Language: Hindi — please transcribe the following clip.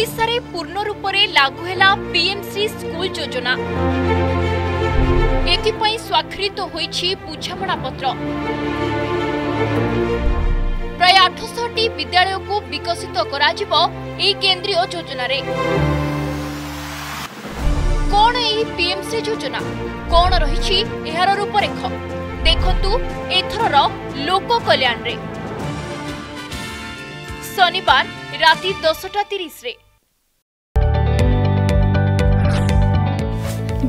ओडिशा रे पूर्ण रूप से लागू हैला पीएमसी स्कूल योजना। एथिपाई स्वाक्षरित होईछि बुझामणा पत्र। प्राय 800 टी विद्यालय को विकसित करा जिवो एई केंद्रीय योजना रे। कोन एही पीएमसी योजना कोन रहिछि एहार रूपरेख देखंतु एथर लोक कल्याण रे। शनिवार राति 10:30 रे।